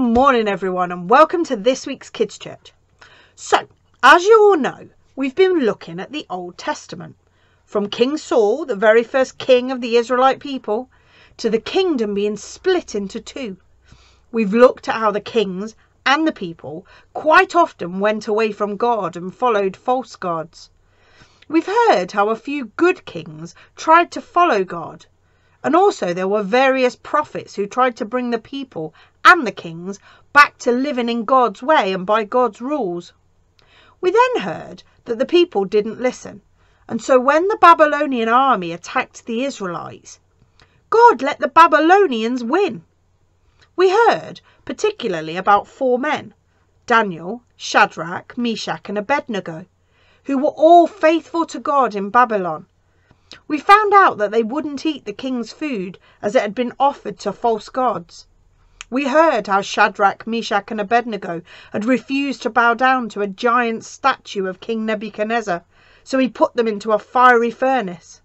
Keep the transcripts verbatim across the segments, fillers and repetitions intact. Morning everyone, and welcome to this week's Kids Church. So, as you all know, we've been looking at the Old Testament, from King Saul, the very first king of the Israelite people, to the kingdom being split into two. We've looked at how the kings and the people quite often went away from God and followed false gods. We've heard how a few good kings tried to follow God, and also there were various prophets who tried to bring the people and the kings back to living in God's way and by God's rules. We then heard that the people didn't listen, and so when the Babylonian army attacked the Israelites, God let the Babylonians win. We heard particularly about four men, Daniel, Shadrach, Meshach and Abednego, who were all faithful to God in Babylon. We found out that they wouldn't eat the king's food as it had been offered to false gods. We heard how Shadrach, Meshach and Abednego had refused to bow down to a giant statue of King Nebuchadnezzar, so he put them into a fiery furnace.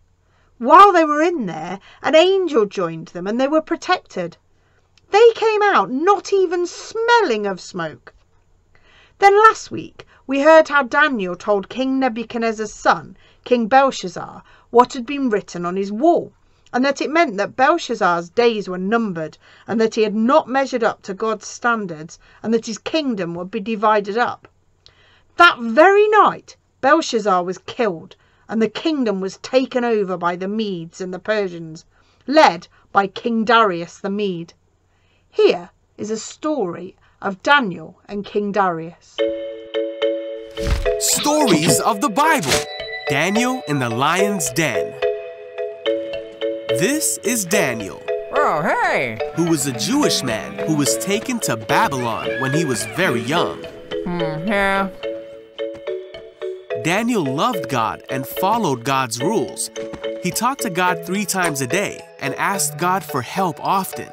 While they were in there, an angel joined them and they were protected. They came out not even smelling of smoke. Then last week, we heard how Daniel told King Nebuchadnezzar's son, King Belshazzar, what had been written on his wall, and that it meant that Belshazzar's days were numbered, and that he had not measured up to God's standards, and that his kingdom would be divided up. That very night, Belshazzar was killed, and the kingdom was taken over by the Medes and the Persians, led by King Darius the Mede. Here is a story of Daniel and King Darius. Stories of the Bible. Daniel in the Lion's Den. This is Daniel, oh, hey. who was a Jewish man who was taken to Babylon when he was very young. Mm, yeah. Daniel loved God and followed God's rules. He talked to God three times a day and asked God for help often.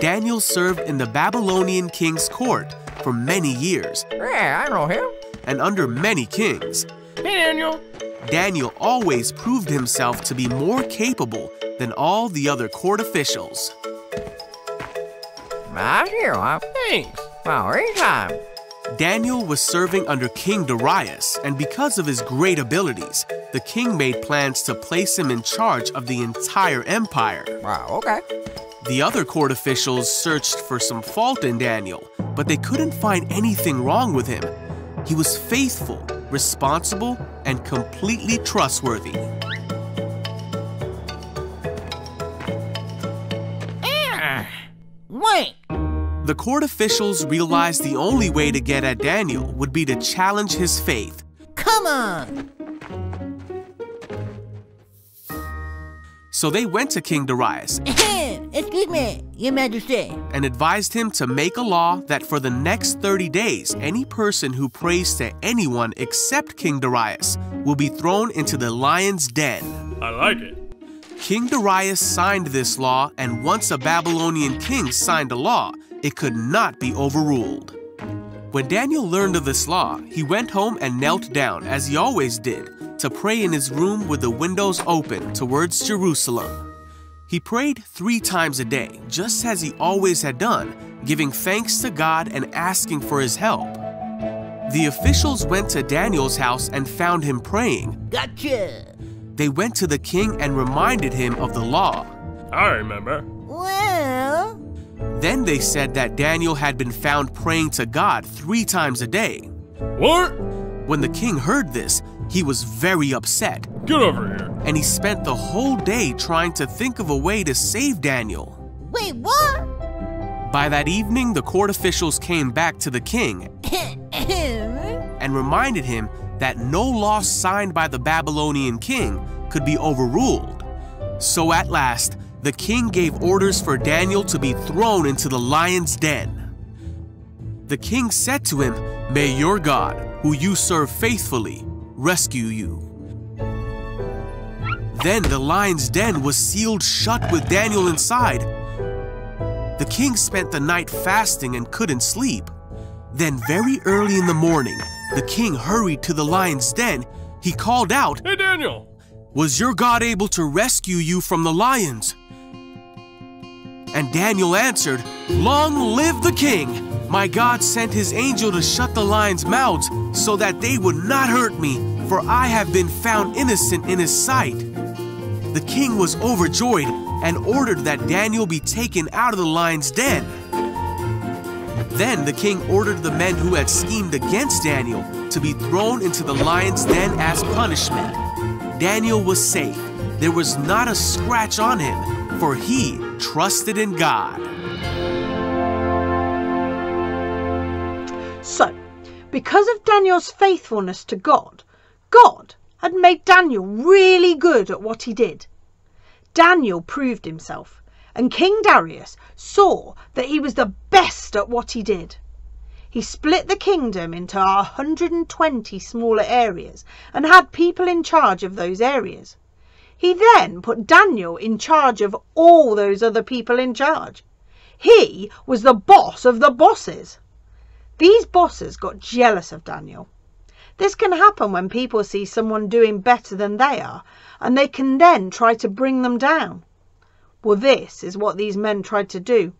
Daniel served in the Babylonian king's court for many years. Yeah, I know him. And under many kings. Hey, Daniel. Daniel always proved himself to be more capable than all the other court officials. I hear what thanks. Well, anytime. Daniel was serving under King Darius, and because of his great abilities, the king made plans to place him in charge of the entire empire. Wow, okay. The other court officials searched for some fault in Daniel, but they couldn't find anything wrong with him. He was faithful, responsible, and completely trustworthy. Ah, wait! The court officials realized the only way to get at Daniel would be to challenge his faith. Come on! So they went to King Darius. Excuse me, Your Majesty. And advised him to make a law that for the next thirty days, any person who prays to anyone except King Darius will be thrown into the lion's den. I like it. King Darius signed this law, and once a Babylonian king signed a law, it could not be overruled. When Daniel learned of this law, he went home and knelt down, as he always did, to pray in his room with the windows open towards Jerusalem. He prayed three times a day, just as he always had done, giving thanks to God and asking for his help. The officials went to Daniel's house and found him praying. Gotcha! They went to the king and reminded him of the law. I remember. Well... Then they said that Daniel had been found praying to God three times a day. What? When the king heard this, he was very upset. Get over here. And he spent the whole day trying to think of a way to save Daniel. Wait, what? By that evening, the court officials came back to the king and reminded him that no law signed by the Babylonian king could be overruled. So at last, the king gave orders for Daniel to be thrown into the lion's den. The king said to him, "May your God, who you serve faithfully, rescue you." Then the lion's den was sealed shut with Daniel inside. The king spent the night fasting and couldn't sleep. Then very early in the morning, the king hurried to the lion's den. He called out, "Hey Daniel! Was your God able to rescue you from the lions?" And Daniel answered, "Long live the king! My God sent his angel to shut the lions' mouths so that they would not hurt me, for I have been found innocent in his sight." The king was overjoyed and ordered that Daniel be taken out of the lions' den. Then the king ordered the men who had schemed against Daniel to be thrown into the lions' den as punishment. Daniel was safe. There was not a scratch on him, for he trusted in God. So, because of Daniel's faithfulness to God, God had made Daniel really good at what he did. Daniel proved himself, and King Darius saw that he was the best at what he did. He split the kingdom into one hundred twenty smaller areas and had people in charge of those areas. He then put Daniel in charge of all those other people in charge. He was the boss of the bosses. These bosses got jealous of Daniel. This can happen when people see someone doing better than they are, and they can then try to bring them down. Well, this is what these men tried to do.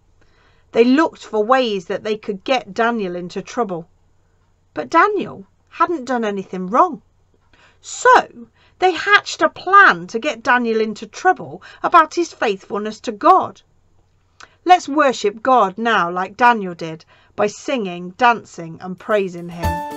They looked for ways that they could get Daniel into trouble. But Daniel hadn't done anything wrong. So they hatched a plan to get Daniel into trouble about his faithfulness to God. Let's worship God now like Daniel did, by singing, dancing, and praising him.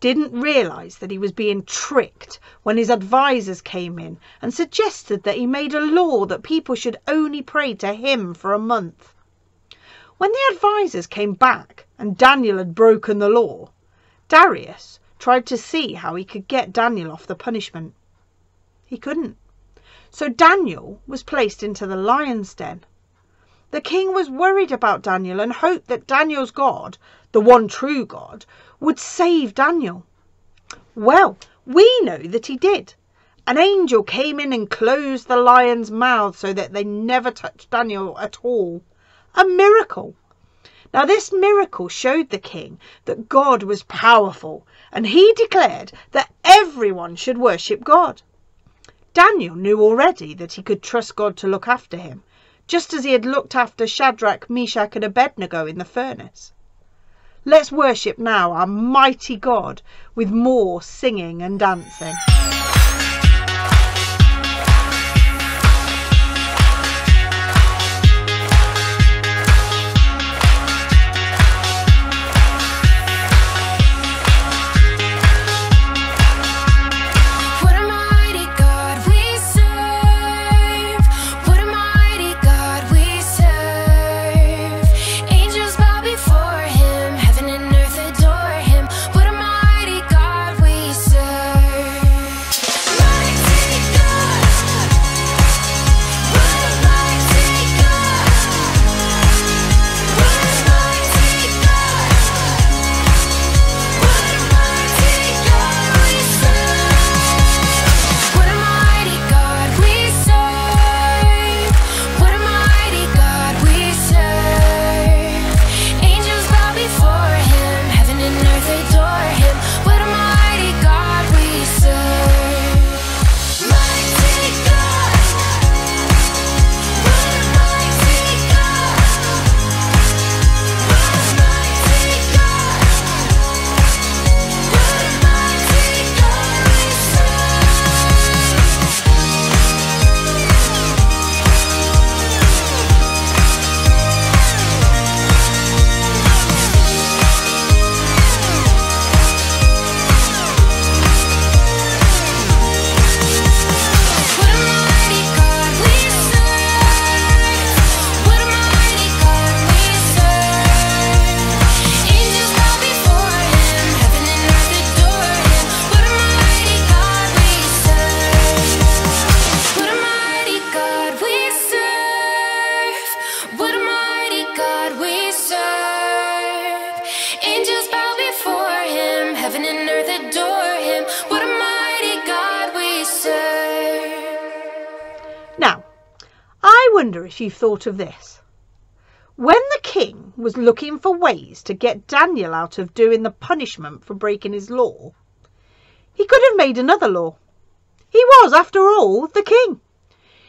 Didn't realise that he was being tricked when his advisers came in and suggested that he made a law that people should only pray to him for a month. When the advisers came back and Daniel had broken the law, Darius tried to see how he could get Daniel off the punishment. He couldn't. So Daniel was placed into the lion's den. The king was worried about Daniel and hoped that Daniel's God, the one true God, would save Daniel. Well, we know that he did. An angel came in and closed the lion's mouth so that they never touched Daniel at all. A miracle. Now this miracle showed the king that God was powerful, and he declared that everyone should worship God. Daniel knew already that he could trust God to look after him, just as he had looked after Shadrach, Meshach and Abednego in the furnace. Let's worship now our mighty God with more singing and dancing. I wonder if you've thought of this. When the king was looking for ways to get Daniel out of doing the punishment for breaking his law, he could have made another law. He was, after all, the king.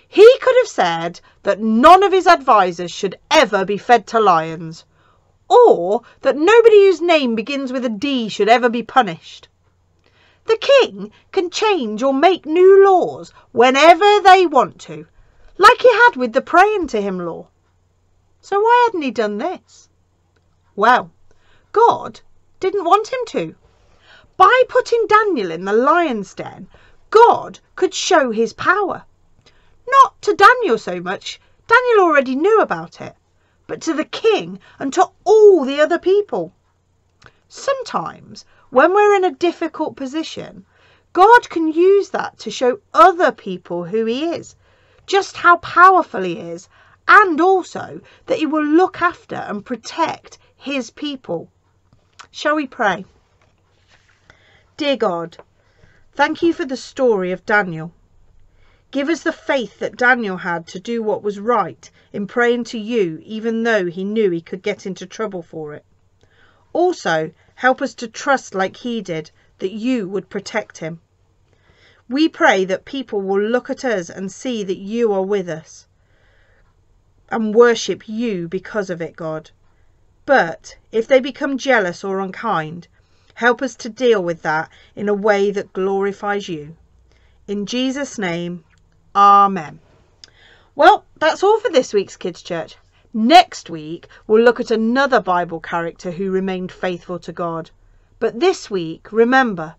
He could have said that none of his advisers should ever be fed to lions, or that nobody whose name begins with a D should ever be punished. The king can change or make new laws whenever they want to, like he had with the praying to him law. So why hadn't he done this? Well, God didn't want him to. By putting Daniel in the lion's den, God could show his power. Not to Daniel so much, Daniel already knew about it, but to the king and to all the other people. Sometimes, when we're in a difficult position, God can use that to show other people who he is, just how powerful he is, and also that he will look after and protect his people. Shall we pray? Dear God, thank you for the story of Daniel. Give us the faith that Daniel had to do what was right in praying to you, even though he knew he could get into trouble for it. Also, help us to trust like he did that you would protect him. We pray that people will look at us and see that you are with us and worship you because of it, God. But if they become jealous or unkind, help us to deal with that in a way that glorifies you. In Jesus' name, Amen. Well, that's all for this week's Kids Church. Next week, we'll look at another Bible character who remained faithful to God. But this week, remember,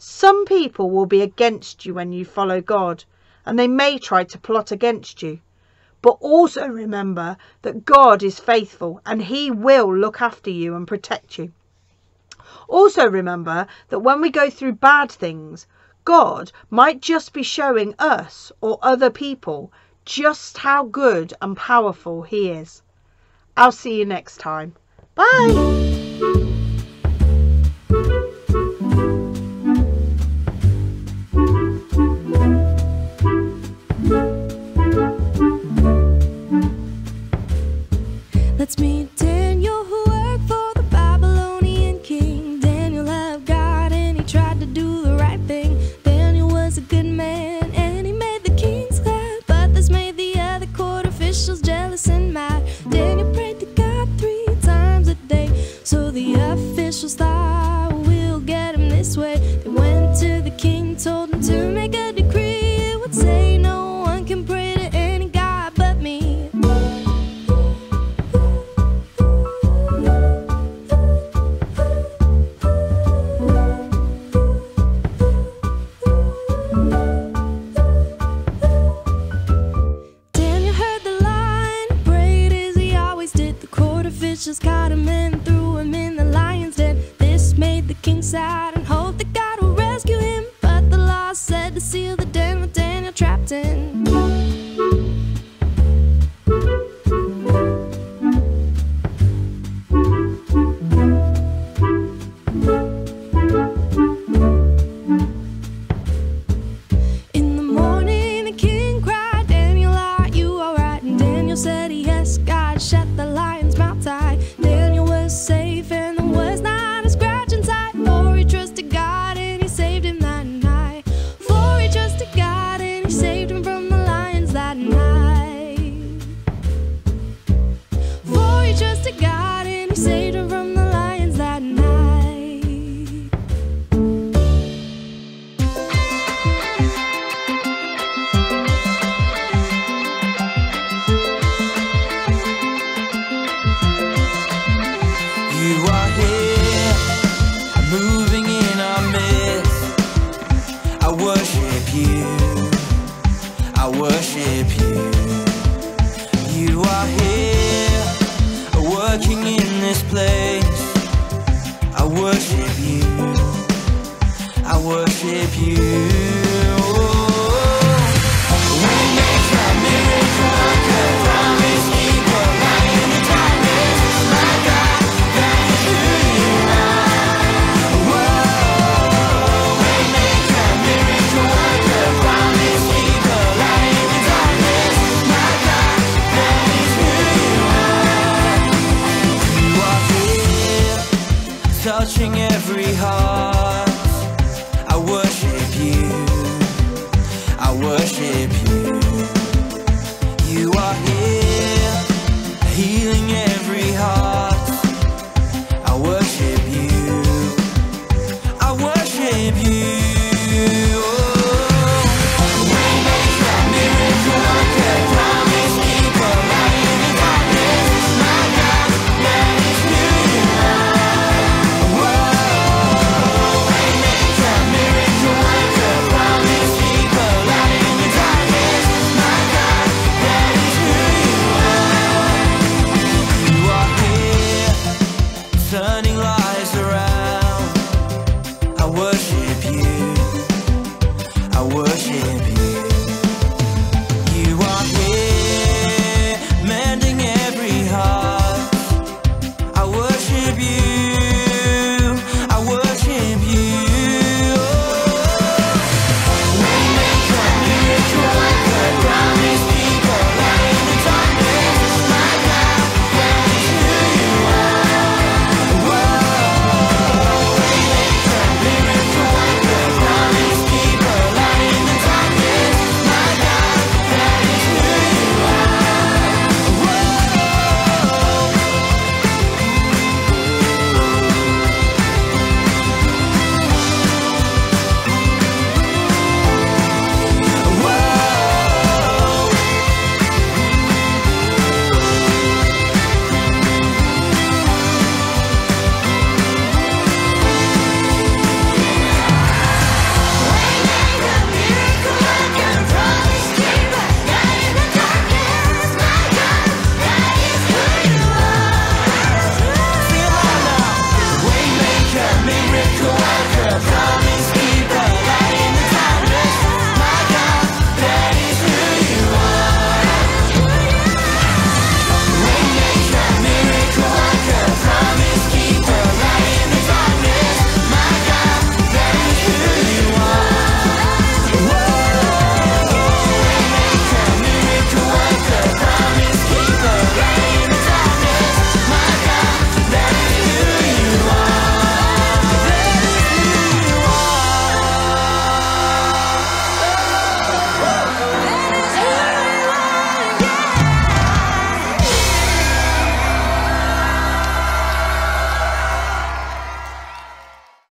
some people will be against you when you follow God, and they may try to plot against you. But also remember that God is faithful and he will look after you and protect you. Also remember that when we go through bad things, God might just be showing us or other people just how good and powerful he is. I'll see you next time. Bye. Let's meet Daniel who just caught him and threw him in the lion's den. This made the king sad and hoped that God would rescue him. But the law said to seal the den with Daniel trapped in. Said